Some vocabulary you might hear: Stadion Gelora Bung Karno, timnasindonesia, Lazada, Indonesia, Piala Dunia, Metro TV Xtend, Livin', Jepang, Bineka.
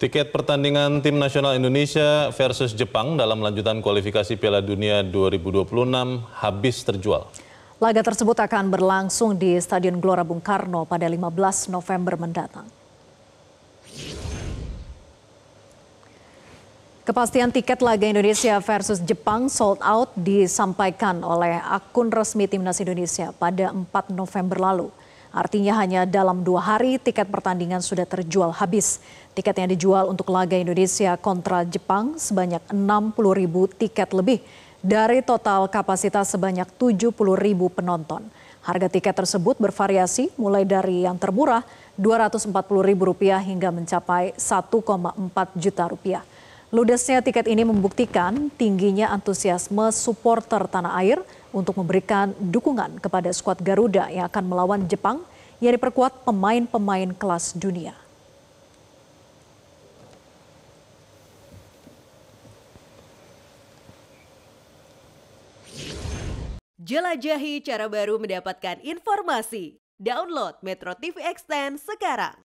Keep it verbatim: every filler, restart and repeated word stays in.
Tiket pertandingan tim nasional Indonesia versus Jepang dalam lanjutan kualifikasi Piala Dunia dua ribu dua puluh enam habis terjual. Laga tersebut akan berlangsung di Stadion Gelora Bung Karno pada lima belas November mendatang. Kepastian tiket laga Indonesia versus Jepang sold out disampaikan oleh akun resmi Timnas Indonesia pada empat November lalu. Artinya hanya dalam dua hari tiket pertandingan sudah terjual habis. Tiket yang dijual untuk laga Indonesia kontra Jepang sebanyak enam puluh ribu tiket lebih dari total kapasitas sebanyak tujuh puluh ribu penonton. Harga tiket tersebut bervariasi mulai dari yang termurah dua ratus empat puluh ribu rupiah hingga mencapai satu koma empat juta rupiah. Ludesnya tiket ini membuktikan tingginya antusiasme supporter tanah air untuk memberikan dukungan kepada skuad Garuda yang akan melawan Jepang yang diperkuat pemain-pemain kelas dunia. Jelajahi cara baru mendapatkan informasi. Download Metro T V Xtend sekarang.